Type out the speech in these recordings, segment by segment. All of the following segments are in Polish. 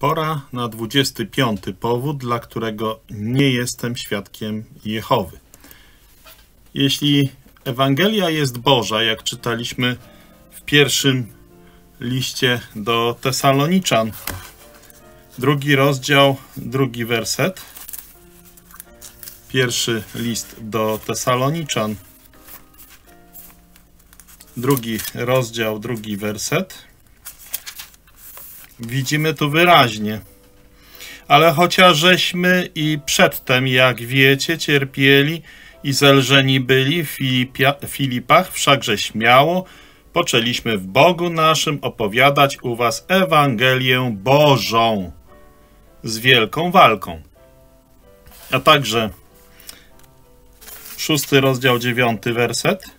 Pora na 25. powód, dla którego nie jestem świadkiem Jehowy. Jeśli Ewangelia jest Boża, jak czytaliśmy w pierwszym liście do Tesaloniczan, 2 rozdział, 2 werset, pierwszy list do Tesaloniczan, 2 rozdział, 2 werset, widzimy tu wyraźnie: ale chociażśmy i przedtem, jak wiecie, cierpieli i zelżeni byli w Filipach, wszakże śmiało poczęliśmy w Bogu naszym opowiadać u was Ewangelię Bożą z wielką walką. A także 6 rozdział, 9 werset.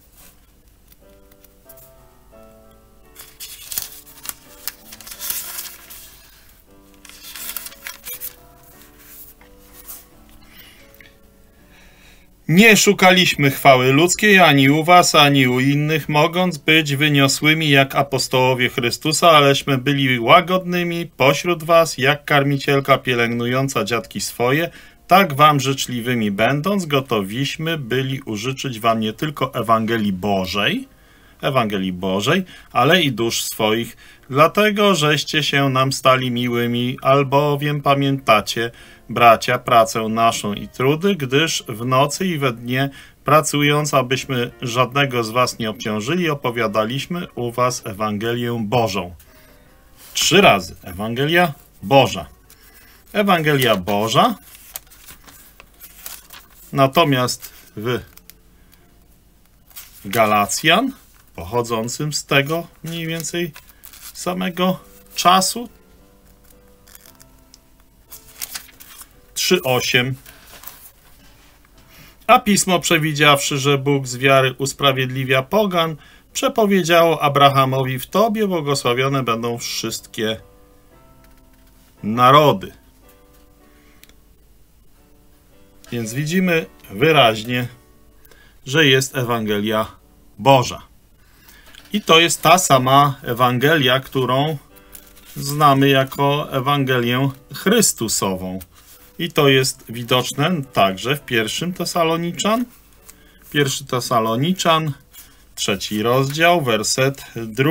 Nie szukaliśmy chwały ludzkiej ani u was, ani u innych, mogąc być wyniosłymi jak apostołowie Chrystusa, aleśmy byli łagodnymi pośród was, jak karmicielka pielęgnująca dziatki swoje, tak wam życzliwymi będąc, gotowiśmy byli użyczyć wam nie tylko Ewangelii Bożej, ale i dusz swoich, dlatego żeście się nam stali miłymi, albowiem pamiętacie, bracia, pracę naszą i trudy, gdyż w nocy i we dnie, pracując, abyśmy żadnego z was nie obciążyli, opowiadaliśmy u was Ewangelię Bożą. 3 razy Ewangelia Boża. Ewangelia Boża. Natomiast w Galacjan, pochodzącym z tego mniej więcej samego czasu, 3:8. A Pismo, przewidziawszy, że Bóg z wiary usprawiedliwia pogan, przepowiedziało Abrahamowi: w tobie błogosławione będą wszystkie narody. Więc widzimy wyraźnie, że jest Ewangelia Boża. I to jest ta sama Ewangelia, którą znamy jako Ewangelię Chrystusową. I to jest widoczne także w 1 Tesaloniczan. 1 Tesaloniczan, 3 rozdział, werset 2.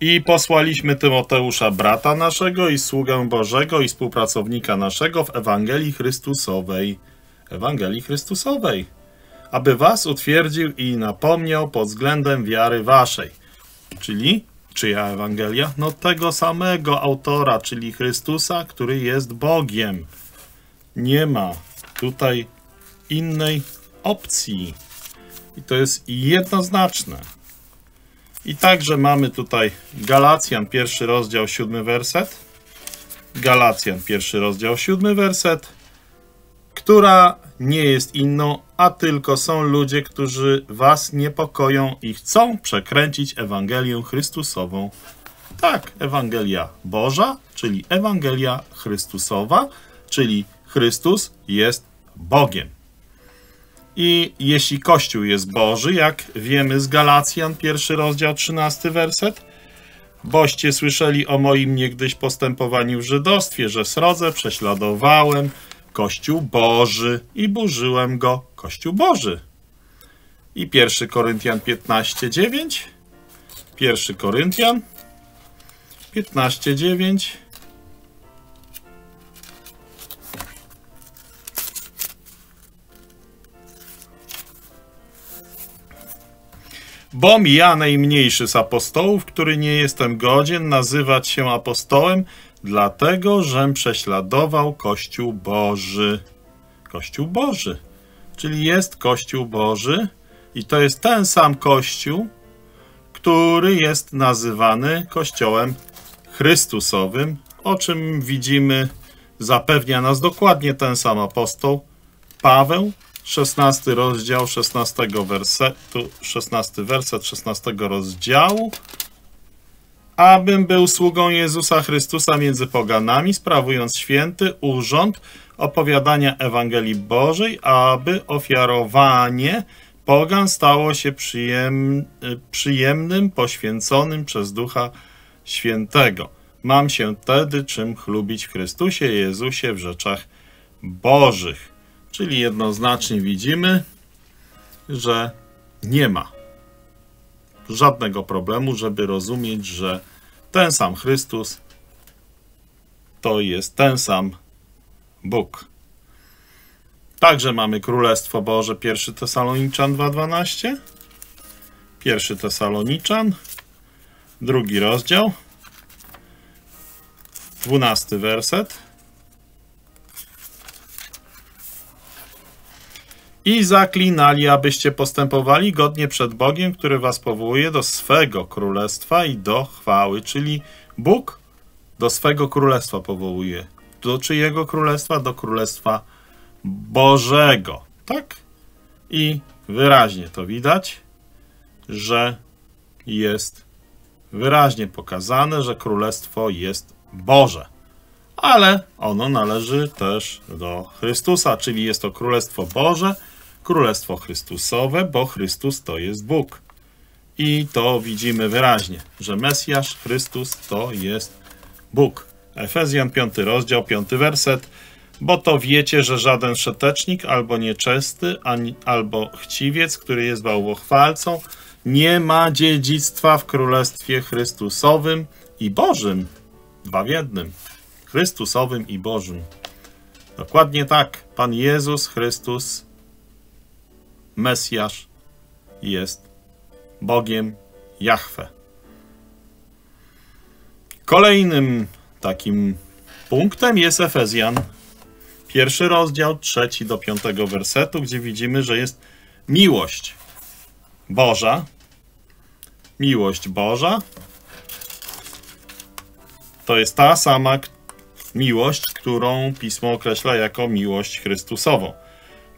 I posłaliśmy Tymoteusza, brata naszego i sługę Bożego i współpracownika naszego w Ewangelii Chrystusowej, aby was utwierdził i napomniał pod względem wiary waszej. Czyli czyja Ewangelia? No tego samego autora, czyli Chrystusa, który jest Bogiem. Nie ma tutaj innej opcji. I to jest jednoznaczne. I także mamy tutaj Galacjan, 1 rozdział, 7 werset. Galacjan, 1 rozdział, 7 werset. Która nie jest inną, a tylko są ludzie, którzy was niepokoją i chcą przekręcić Ewangelię Chrystusową. Tak, Ewangelia Boża, czyli Ewangelia Chrystusowa, czyli Chrystus jest Bogiem. I jeśli Kościół jest Boży, jak wiemy z Galacjan, 1 rozdział, 13 werset, boście słyszeli o moim niegdyś postępowaniu w żydostwie, że srodze prześladowałem Kościół Boży i burzyłem go. Kościół Boży. I 1 Koryntian 15:9. 1 Koryntian 15:9. Bom ja, najmniejszy z apostołów, który nie jestem godzien nazywać się apostołem, dlatego, żem prześladował Kościół Boży. Kościół Boży. Czyli jest Kościół Boży i to jest ten sam Kościół, który jest nazywany Kościołem Chrystusowym, o czym widzimy, zapewnia nas dokładnie ten sam apostoł Paweł, 16 rozdział, 16 werset 16 rozdziału. Abym był sługą Jezusa Chrystusa między poganami, sprawując święty urząd opowiadania Ewangelii Bożej, aby ofiarowanie pogan stało się przyjemnym, poświęconym przez Ducha Świętego. Mam się wtedy czym chlubić w Chrystusie Jezusie w rzeczach Bożych. Czyli jednoznacznie widzimy, że nie ma żadnego problemu, żeby rozumieć, że ten sam Chrystus to jest ten sam Bóg. Także mamy Królestwo Boże, 1 Tesaloniczan 2:12, 1 Tesaloniczan, drugi rozdział, 12 werset. I zaklinali, abyście postępowali godnie przed Bogiem, który was powołuje do swego królestwa i do chwały. Czyli Bóg do swego królestwa powołuje. Do czyjego królestwa? Do Królestwa Bożego. Tak? I wyraźnie to widać, że jest wyraźnie pokazane, że królestwo jest Boże. Ale ono należy też do Chrystusa, czyli jest to Królestwo Boże, Królestwo Chrystusowe, bo Chrystus to jest Bóg. I to widzimy wyraźnie, że Mesjasz, Chrystus to jest Bóg. Efezjan 5 rozdział, 5 werset. Bo to wiecie, że żaden wszetecznik, albo nieczysty, albo chciwiec, który jest bałwochwalcą, nie ma dziedzictwa w Królestwie Chrystusowym i Bożym. Dwa w jednym. Chrystusowym i Bożym. Dokładnie tak. Pan Jezus Chrystus, Mesjasz, jest Bogiem Jahwe. Kolejnym takim punktem jest Efezjan, 1 rozdział, 3-5 wersetu, gdzie widzimy, że jest miłość Boża. Miłość Boża to jest ta sama miłość, którą Pismo określa jako miłość Chrystusową.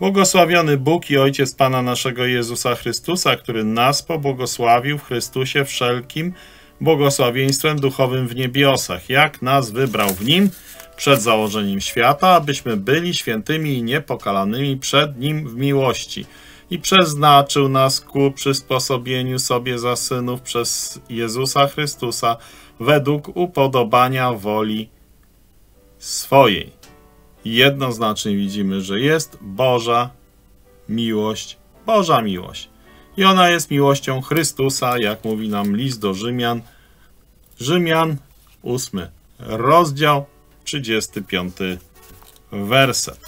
Błogosławiony Bóg i Ojciec Pana naszego Jezusa Chrystusa, który nas pobłogosławił w Chrystusie wszelkim błogosławieństwem duchowym w niebiosach, jak nas wybrał w Nim przed założeniem świata, abyśmy byli świętymi i niepokalanymi przed Nim w miłości. I przeznaczył nas ku przysposobieniu sobie za synów przez Jezusa Chrystusa według upodobania woli swojej. Jednoznacznie widzimy, że jest Boża miłość. I ona jest miłością Chrystusa, jak mówi nam list do Rzymian. Rzymian 8 rozdział, 35 werset.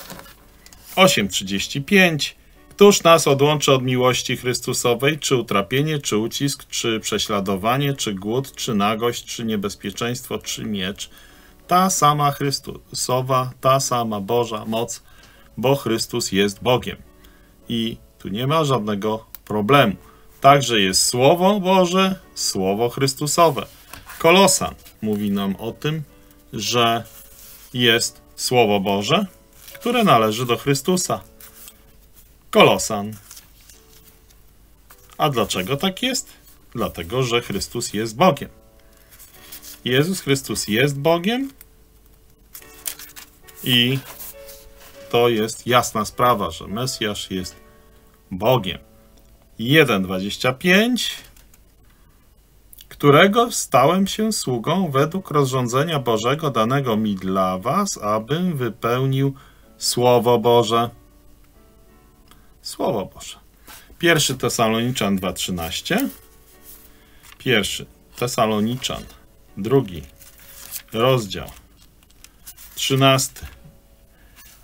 8:35. Któż nas odłączy od miłości Chrystusowej, czy utrapienie, czy ucisk, czy prześladowanie, czy głód, czy nagość, czy niebezpieczeństwo, czy miecz? Ta sama Chrystusowa, ta sama Boża moc, bo Chrystus jest Bogiem. I tu nie ma żadnego problemu. Także jest Słowo Boże, Słowo Chrystusowe. Kolosan mówi nam o tym, że jest Słowo Boże, które należy do Chrystusa. Kolosan. A dlaczego tak jest? Dlatego, że Chrystus jest Bogiem. Jezus Chrystus jest Bogiem i to jest jasna sprawa, że Mesjasz jest Bogiem. 1:25. Którego stałem się sługą według rozrządzenia Bożego danego mi dla was, abym wypełnił Słowo Boże. Słowo Boże. 1 Tesaloniczan 2:13. 1 Tesaloniczan, drugi rozdział, 13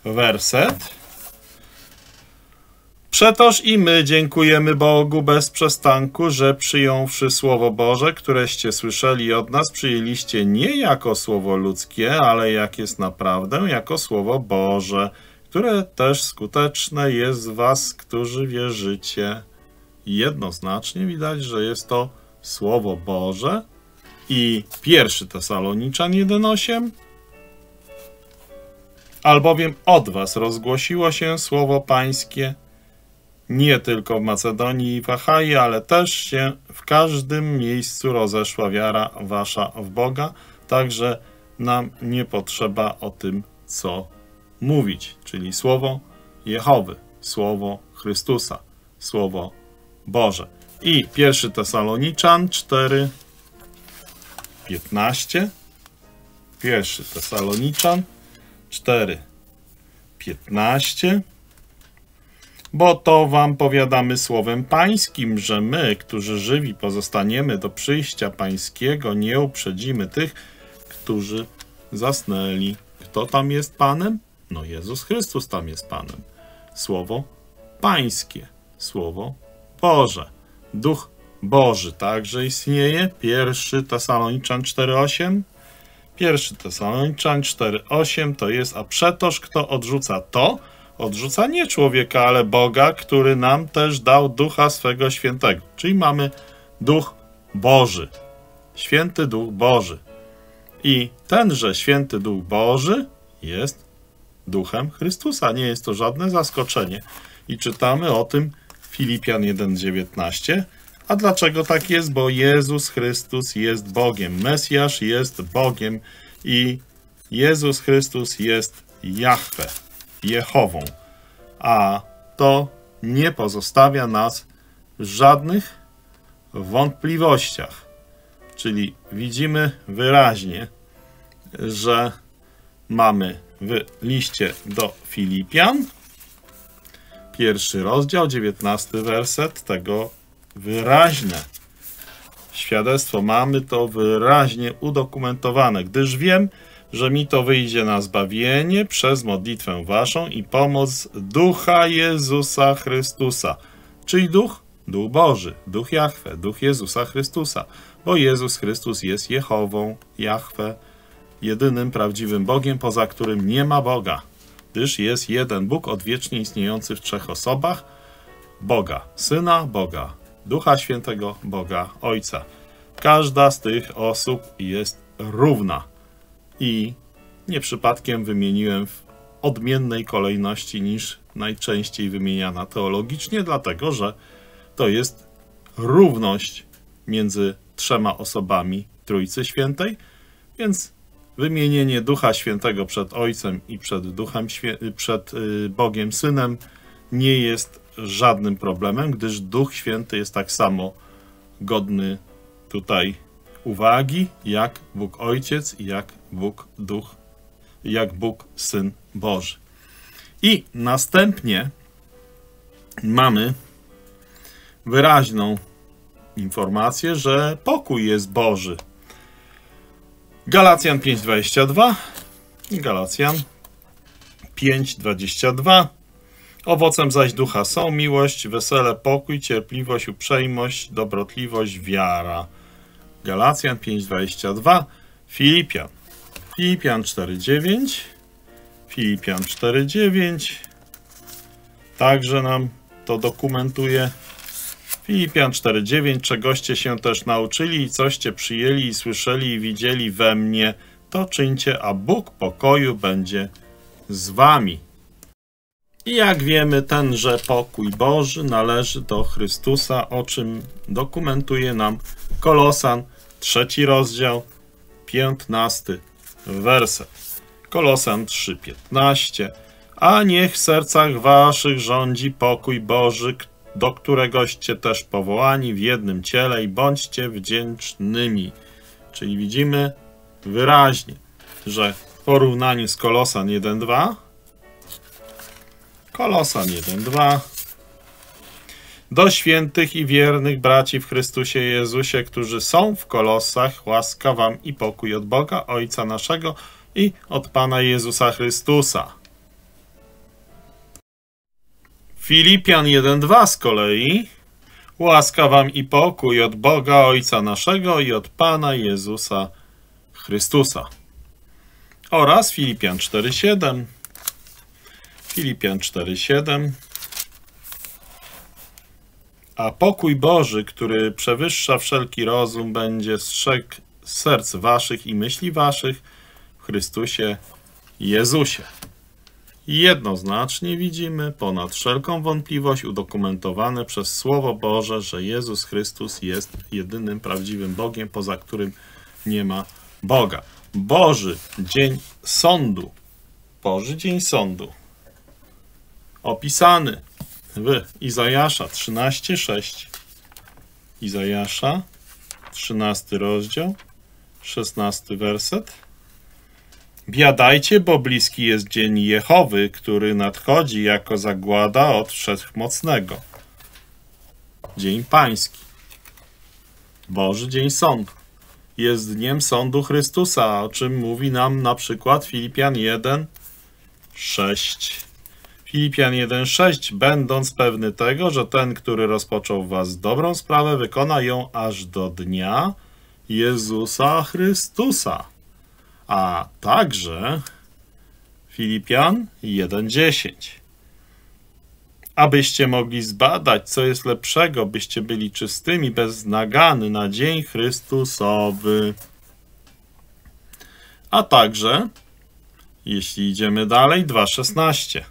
werset. Przetoż i my dziękujemy Bogu bez przestanku, że przyjąwszy Słowo Boże, któreście słyszeli od nas, przyjęliście nie jako słowo ludzkie, ale jak jest naprawdę, jako Słowo Boże, które też skuteczne jest w was, którzy wierzycie. Jednoznacznie widać, że jest to Słowo Boże. I 1 Tesaloniczan 1:8. Albowiem od was rozgłosiło się Słowo Pańskie, nie tylko w Macedonii i w Achaii, ale też się w każdym miejscu rozeszła wiara wasza w Boga, także nam nie potrzeba o tym, co mówić. Czyli Słowo Jehowy, Słowo Chrystusa, Słowo Boże. I 1 Tesaloniczan 4:15. 1 Tesaloniczan 4:15. Bo to wam powiadamy słowem pańskim, że my, którzy żywi pozostaniemy do przyjścia pańskiego, nie uprzedzimy tych, którzy zasnęli. Kto tam jest Panem? No Jezus Chrystus tam jest Panem. Słowo pańskie, Słowo Boże. Duch Boży także istnieje. 1 Tesaloniczan 4:8. 1 Tesaloniczan 4:8 to jest: a przetoż kto odrzuca to, odrzuca nie człowieka, ale Boga, który nam też dał Ducha swego Świętego. Czyli mamy Duch Boży, Święty Duch Boży. I tenże Święty Duch Boży jest Duchem Chrystusa. Nie jest to żadne zaskoczenie. I czytamy o tym Filipian 1:19. A dlaczego tak jest? Bo Jezus Chrystus jest Bogiem. Mesjasz jest Bogiem i Jezus Chrystus jest Jahwe, Jehową. A to nie pozostawia nas w żadnych wątpliwościach. Czyli widzimy wyraźnie, że mamy w liście do Filipian 1 rozdział, 19 werset tego wyraźne świadectwo. Mamy to wyraźnie udokumentowane. Gdyż wiem, że mi to wyjdzie na zbawienie przez modlitwę waszą i pomoc Ducha Jezusa Chrystusa. Czyli Duch Boży, Duch Jahwe, Duch Jezusa Chrystusa. Bo Jezus Chrystus jest Jehową, Jahwe, jedynym prawdziwym Bogiem, poza którym nie ma Boga. Gdyż jest jeden Bóg odwiecznie istniejący w trzech osobach: Boga Syna, Boga Ducha Świętego, Boga Ojca. Każda z tych osób jest równa. I nie przypadkiem wymieniłem w odmiennej kolejności niż najczęściej wymieniana teologicznie, dlatego że to jest równość między trzema osobami Trójcy Świętej, więc wymienienie Ducha Świętego przed Ojcem i przed Bogiem Synem nie jest żadnym problemem, gdyż Duch Święty jest tak samo godny tutaj uwagi, jak Bóg Ojciec, jak Bóg Duch, jak Bóg Syn Boży. I następnie mamy wyraźną informację, że pokój jest Boży. Galacjan 5:22 i Galacjan 5:22. Owocem zaś ducha są miłość, wesele, pokój, cierpliwość, uprzejmość, dobrotliwość, wiara. Galacjan 5:22, Filipian 4:9, Filipian 4:9. Także nam to dokumentuje. Filipian 4:9, czegoście się też nauczyli i coście przyjęli i słyszeli i widzieli we mnie, to czyńcie, a Bóg pokoju będzie z wami. I jak wiemy, tenże pokój Boży należy do Chrystusa, o czym dokumentuje nam Kolosan 3 rozdział, 15 werset. Kolosan 3:15. A niech w sercach waszych rządzi pokój Boży, do któregoście też powołani w jednym ciele, i bądźcie wdzięcznymi. Czyli widzimy wyraźnie, że w porównaniu z Kolosan 1:2, Kolosan 1:2. Do świętych i wiernych braci w Chrystusie Jezusie, którzy są w Kolosach, łaska wam i pokój od Boga Ojca naszego i od Pana Jezusa Chrystusa. Filipian 1:2 z kolei. Łaska wam i pokój od Boga Ojca naszego i od Pana Jezusa Chrystusa. Oraz Filipian 4:7. Filipian 4:7. A pokój Boży, który przewyższa wszelki rozum, będzie strzegł serc waszych i myśli waszych w Chrystusie Jezusie. Jednoznacznie widzimy ponad wszelką wątpliwość udokumentowane przez Słowo Boże, że Jezus Chrystus jest jedynym prawdziwym Bogiem, poza którym nie ma Boga. Boży Dzień Sądu. Boży Dzień Sądu. Opisany w Izajasza 13:6. Izajasza 13 rozdział, 16 werset. Biadajcie, bo bliski jest dzień Jehowy, który nadchodzi jako zagłada od Wszechmocnego. Dzień Pański. Boży Dzień Sądu. Jest dniem sądu Chrystusa, o czym mówi nam na przykład Filipian 1:6. Filipian 1:6. Będąc pewny tego, że ten, który rozpoczął w was dobrą sprawę, wykona ją aż do dnia Jezusa Chrystusa. A także Filipian 1:10. Abyście mogli zbadać, co jest lepszego, byście byli czystymi, bez nagany na dzień Chrystusowy. A także, jeśli idziemy dalej, 2:16.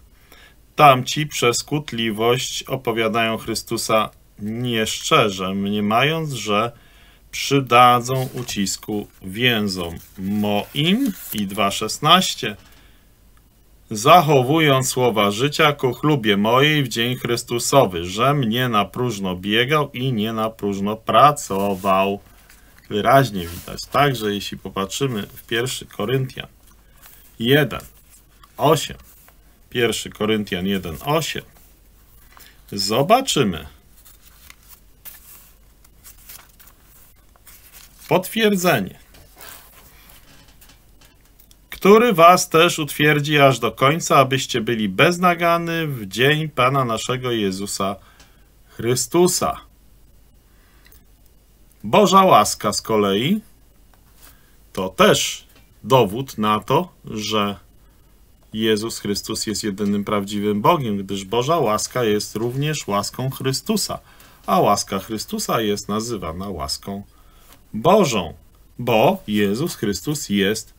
Tamci przez kłótliwość opowiadają Chrystusa nieszczerze, mniemając, że przydadzą ucisku więzom moim. I 2:16. Zachowując słowa życia ku chlubie mojej w dzień Chrystusowy, że mnie na próżno biegał i nie na próżno pracował. Wyraźnie widać. Także jeśli popatrzymy w 1 Koryntian 1:8, 1 Koryntian 1:8, zobaczymy potwierdzenie, który was też utwierdzi aż do końca, abyście byli bez nagany w dzień Pana naszego Jezusa Chrystusa. Boża łaska z kolei to też dowód na to, że Jezus Chrystus jest jedynym prawdziwym Bogiem, gdyż Boża łaska jest również łaską Chrystusa, a łaska Chrystusa jest nazywana łaską Bożą, bo Jezus Chrystus jest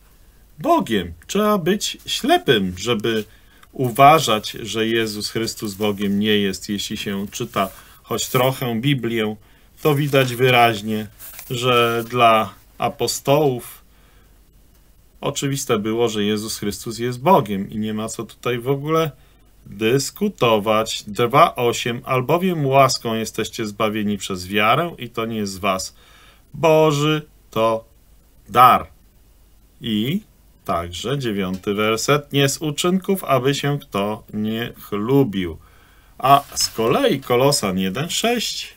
Bogiem. Trzeba być ślepym, żeby uważać, że Jezus Chrystus Bogiem nie jest. Jeśli się czyta choć trochę Biblię, to widać wyraźnie, że dla apostołów oczywiste było, że Jezus Chrystus jest Bogiem i nie ma co tutaj w ogóle dyskutować. 2:8. Albowiem łaską jesteście zbawieni przez wiarę i to nie z was Boży, to dar. I także 9 werset. Nie z uczynków, aby się kto nie chlubił. A z kolei Kolosan 1:6.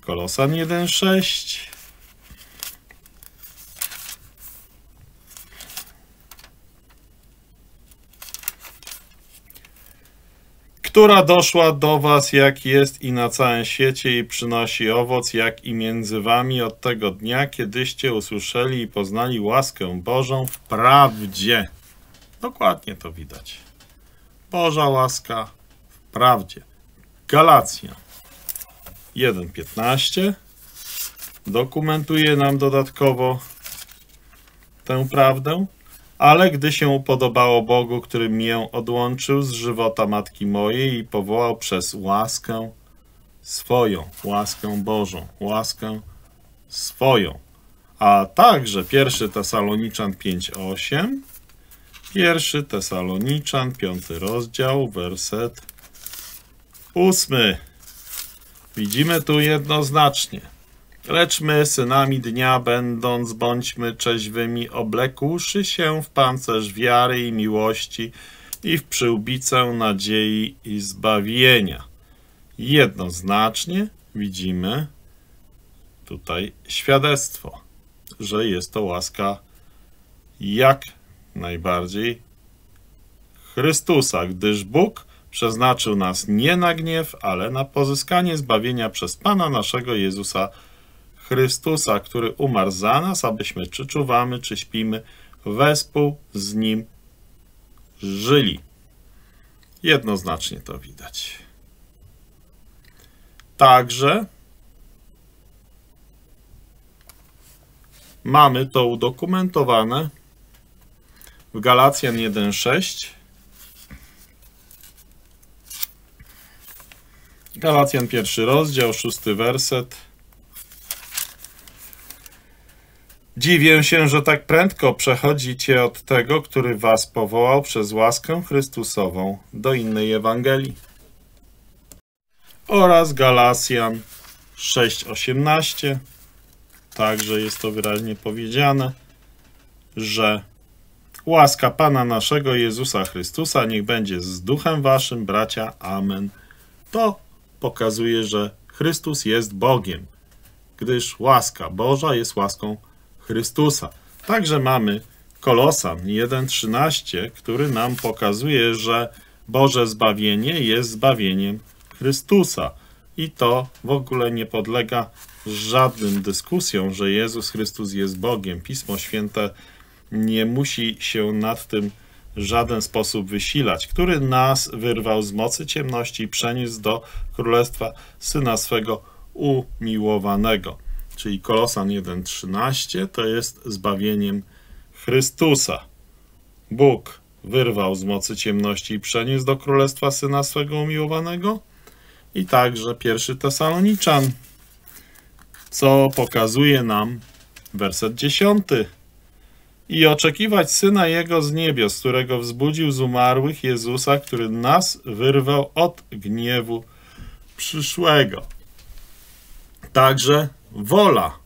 Kolosan 1:6. Która doszła do was, jak jest i na całym świecie i przynosi owoc, jak i między wami od tego dnia, kiedyście usłyszeli i poznali łaskę Bożą w prawdzie. Dokładnie to widać. Boża łaska w prawdzie. Galacja 1:15 dokumentuje nam dodatkowo tę prawdę. Ale gdy się upodobało Bogu, który mię odłączył z żywota matki mojej i powołał przez łaskę swoją, łaskę Bożą, łaskę swoją. A także 1 Tesaloniczan 5:8, 1 Tesaloniczan 5 rozdział, werset 8. Widzimy tu jednoznacznie. Lecz my, synami dnia będąc, bądźmy trzeźwymi, oblekłszy się w pancerz wiary i miłości i w przyłbicę nadziei i zbawienia. Jednoznacznie widzimy tutaj świadectwo, że jest to łaska jak najbardziej Chrystusa, gdyż Bóg przeznaczył nas nie na gniew, ale na pozyskanie zbawienia przez Pana naszego Jezusa Chrystusa, który umarł za nas, abyśmy czy czuwamy, czy śpimy, wespół z Nim żyli. Jednoznacznie to widać. Także mamy to udokumentowane w Galacjan 1:6. Galacjan 1 rozdział, 6 werset. Dziwię się, że tak prędko przechodzicie od tego, który was powołał przez łaskę Chrystusową do innej Ewangelii. Oraz Galacjan 6:18. Także jest to wyraźnie powiedziane, że Łaska Pana naszego Jezusa Chrystusa niech będzie z duchem waszym, bracia. Amen. To pokazuje, że Chrystus jest Bogiem, gdyż łaska Boża jest łaską Chrystusa. Także mamy Kolosan 1:13, który nam pokazuje, że Boże zbawienie jest zbawieniem Chrystusa. I to w ogóle nie podlega żadnym dyskusjom, że Jezus Chrystus jest Bogiem. Pismo Święte nie musi się nad tym w żaden sposób wysilać, który nas wyrwał z mocy ciemności i przeniósł do królestwa Syna swego umiłowanego. Czyli Kolosan 1:13 to jest zbawieniem Chrystusa. Bóg wyrwał z mocy ciemności i przeniósł do królestwa Syna swego umiłowanego. I także 1 Tesaloniczan, co pokazuje nam werset 10. I oczekiwać Syna Jego z niebios, którego wzbudził z umarłych Jezusa, który nas wyrwał od gniewu przyszłego. Także wola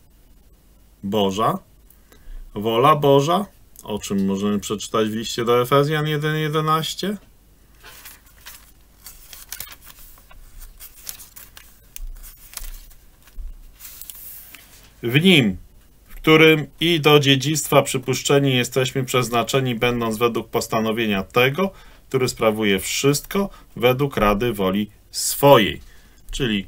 Boża, o czym możemy przeczytać w liście do Efezjan 1:11. W Nim, w którym i do dziedzictwa przypuszczeni jesteśmy przeznaczeni, będąc według postanowienia Tego, który sprawuje wszystko według rady woli swojej. Czyli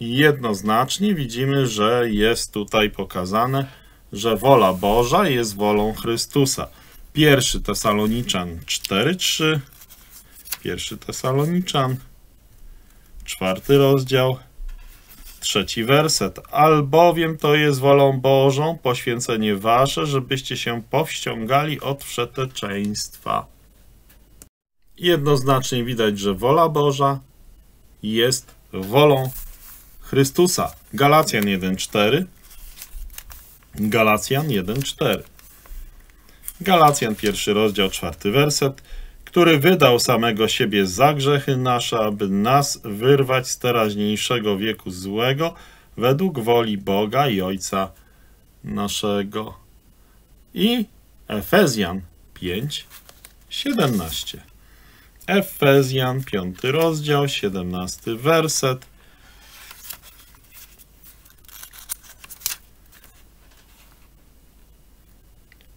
jednoznacznie widzimy, że jest tutaj pokazane, że wola Boża jest wolą Chrystusa. 1 Tesaloniczan 4:3, 1 Tesaloniczan, 4 rozdział, 3 werset. Albowiem to jest wolą Bożą poświęcenie wasze, żebyście się powściągali od wszeteczeństwa. Jednoznacznie widać, że wola Boża jest wolą Chrystusa. Galacjan 1:4. Galacjan 1:4. Galacjan 1 rozdział, 4 werset. Który wydał samego siebie za grzechy nasze, aby nas wyrwać z teraźniejszego wieku złego według woli Boga i Ojca naszego. I Efezjan 5:17. Efezjan 5 rozdział, 17 werset.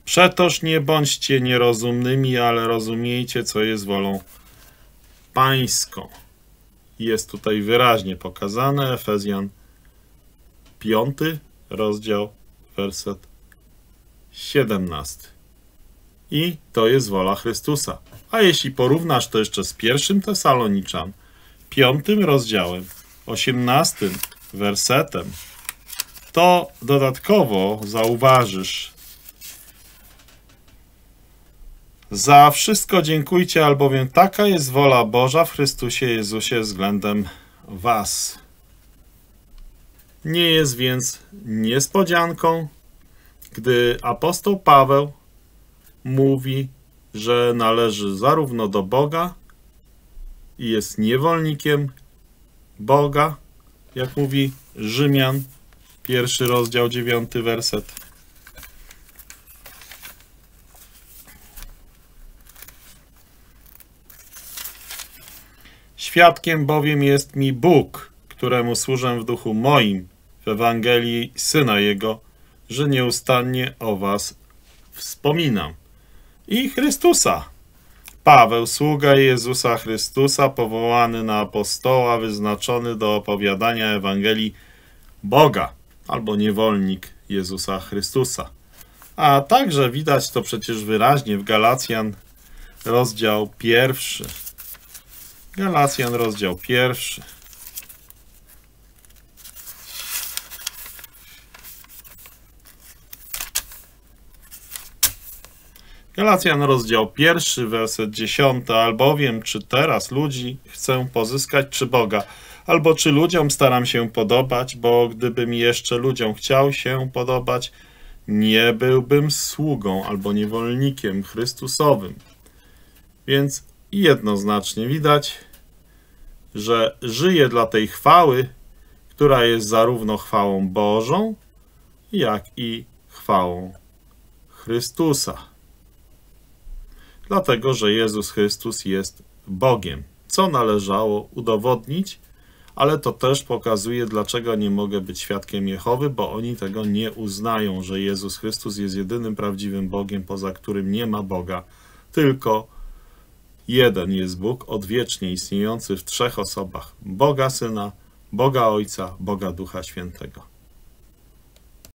Przetoż nie bądźcie nierozumnymi, ale rozumiejcie, co jest wolą pańską. Jest tutaj wyraźnie pokazane, Efezjan 5, rozdział, werset 17. I to jest wola Chrystusa. A jeśli porównasz to jeszcze z 1 Tesaloniczan, 5 rozdziałem, 18 wersetem, to dodatkowo zauważysz: za wszystko dziękujcie, albowiem taka jest wola Boża w Chrystusie Jezusie względem was. Nie jest więc niespodzianką, gdy apostoł Paweł mówi, że należy zarówno do Boga i jest niewolnikiem Boga, jak mówi Rzymian, 1 rozdział, 9 werset. Świadkiem bowiem jest mi Bóg, któremu służę w duchu moim, w Ewangelii Syna Jego, że nieustannie o was wspominam. I Chrystusa. Paweł, sługa Jezusa Chrystusa, powołany na apostoła, wyznaczony do opowiadania Ewangelii Boga, albo niewolnik Jezusa Chrystusa. A także widać to przecież wyraźnie w Galacjan, rozdział 1. Galacjan, rozdział 1. Galacjan, rozdział 1, werset 10. Albowiem, czy teraz ludzi chcę pozyskać, czy Boga? Albo czy ludziom staram się podobać? Bo gdybym jeszcze ludziom chciał się podobać, nie byłbym sługą albo niewolnikiem Chrystusowym. Więc jednoznacznie widać, że żyje dla tej chwały, która jest zarówno chwałą Bożą, jak i chwałą Chrystusa. dlatego że Jezus Chrystus jest Bogiem, co należało udowodnić, ale to też pokazuje, dlaczego nie mogę być świadkiem Jehowy, bo oni tego nie uznają, że Jezus Chrystus jest jedynym prawdziwym Bogiem, poza którym nie ma Boga, tylko jeden jest Bóg, odwiecznie istniejący w trzech osobach: Boga Syna, Boga Ojca, Boga Ducha Świętego.